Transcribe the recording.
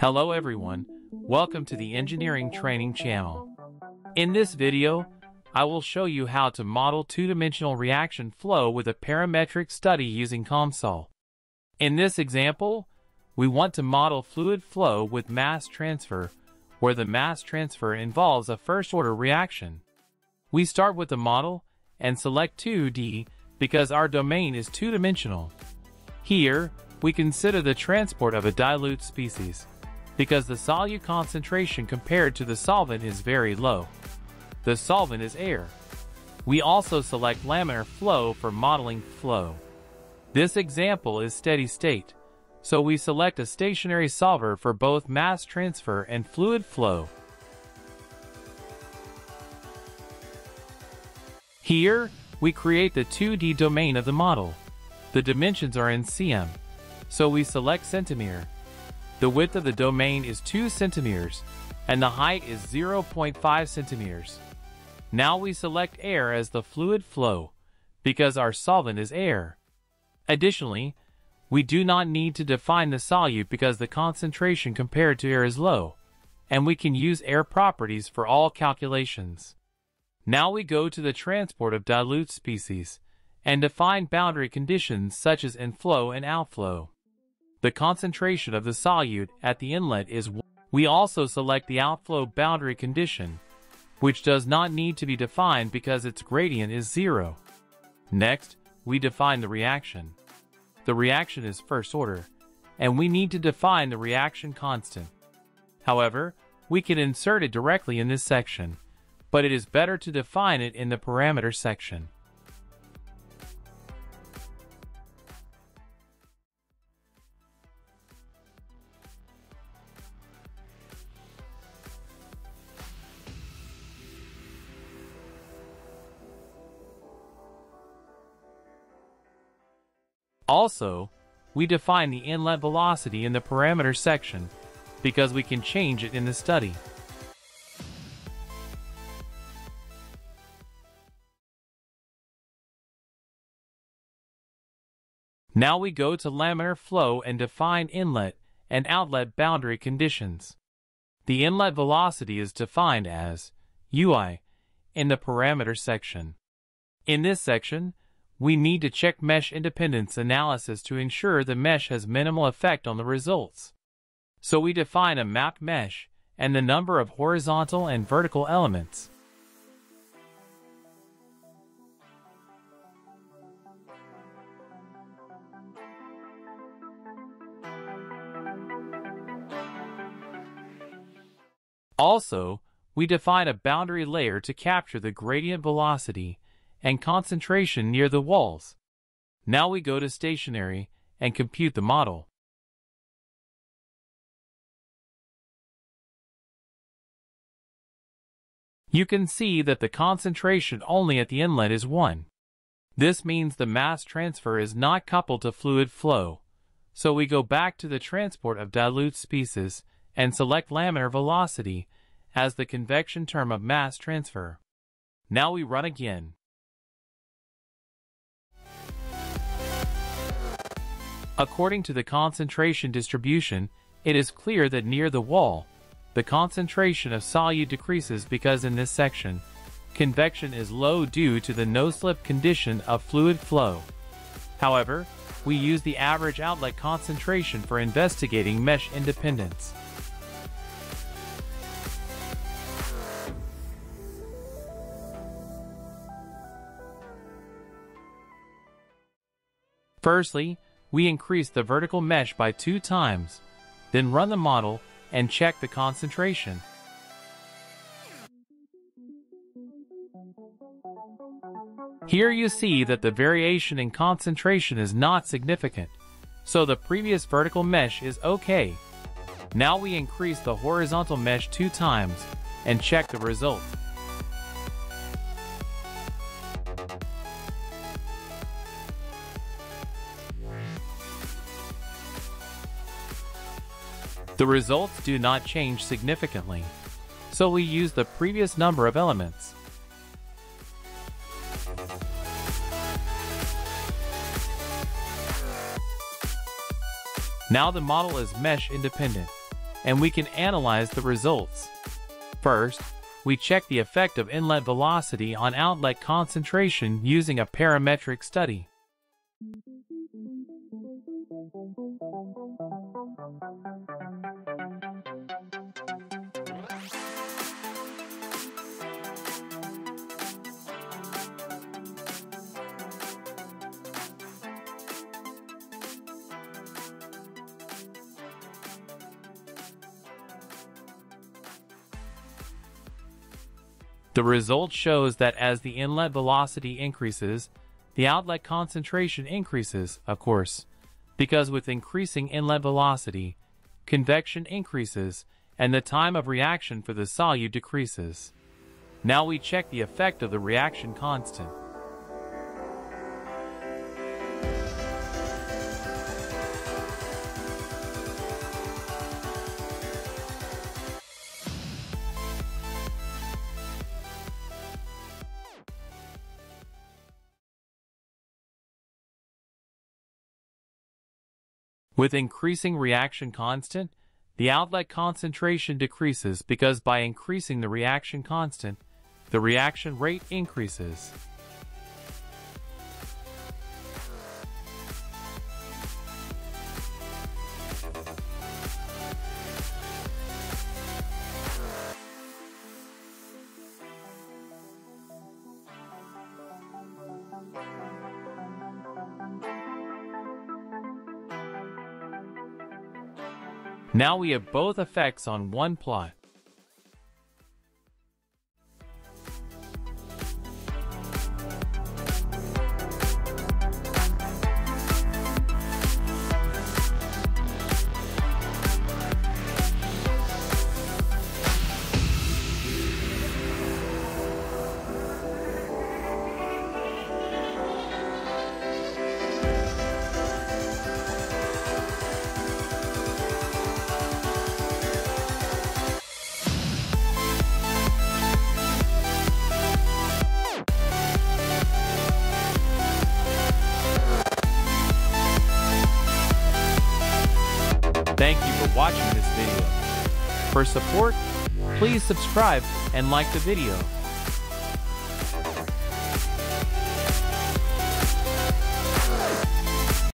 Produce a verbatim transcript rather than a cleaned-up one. Hello everyone, welcome to the Engineering Training Channel. In this video, I will show you how to model two-dimensional reaction flow with a parametric study using COMSOL. In this example, we want to model fluid flow with mass transfer, where the mass transfer involves a first-order reaction. We start with the model and select two D because our domain is two-dimensional. Here, we consider the transport of a dilute species, because the solute concentration compared to the solvent is very low. The solvent is air. We also select laminar flow for modeling flow. This example is steady state, so we select a stationary solver for both mass transfer and fluid flow. Here, we create the two D domain of the model. The dimensions are in centimeters, so we select centimeter. The width of the domain is two centimeters, and the height is zero point five centimeters. Now we select air as the fluid flow, because our solvent is air. Additionally, we do not need to define the solute because the concentration compared to air is low, and we can use air properties for all calculations. Now we go to the transport of dilute species and define boundary conditions such as inflow and outflow. The concentration of the solute at the inlet is one. We also select the outflow boundary condition, which does not need to be defined because its gradient is zero. Next, we define the reaction. The reaction is first order, and we need to define the reaction constant. However, we can insert it directly in this section, but it is better to define it in the parameter section. Also, we define the inlet velocity in the parameter section because we can change it in the study. Now we go to laminar flow and define inlet and outlet boundary conditions. The inlet velocity is defined as U I in the parameter section. In this section, we need to check mesh independence analysis to ensure the mesh has minimal effect on the results. So we define a mapped mesh and the number of horizontal and vertical elements. Also, we define a boundary layer to capture the gradient velocity and concentration near the walls. Now we go to stationary and compute the model. You can see that the concentration only at the inlet is one. This means the mass transfer is not coupled to fluid flow. So we go back to the transport of dilute species and select laminar velocity as the convection term of mass transfer. Now we run again. According to the concentration distribution, it is clear that near the wall, the concentration of solute decreases because in this section, convection is low due to the no-slip condition of fluid flow. However, we use the average outlet concentration for investigating mesh independence. Firstly, we increase the vertical mesh by two times, then run the model and check the concentration. Here you see that the variation in concentration is not significant, so the previous vertical mesh is okay. Now we increase the horizontal mesh two times and check the result. The results do not change significantly, so we use the previous number of elements. Now the model is mesh independent, and we can analyze the results. First, we check the effect of inlet velocity on outlet concentration using a parametric study. The result shows that as the inlet velocity increases, the outlet concentration increases, of course, because with increasing inlet velocity, convection increases and the time of reaction for the solute decreases. Now we check the effect of the reaction constant. With increasing reaction constant, the outlet concentration decreases because by increasing the reaction constant, the reaction rate increases. Now we have both effects on one plot. Thank you for watching this video. For support, please subscribe and like the video.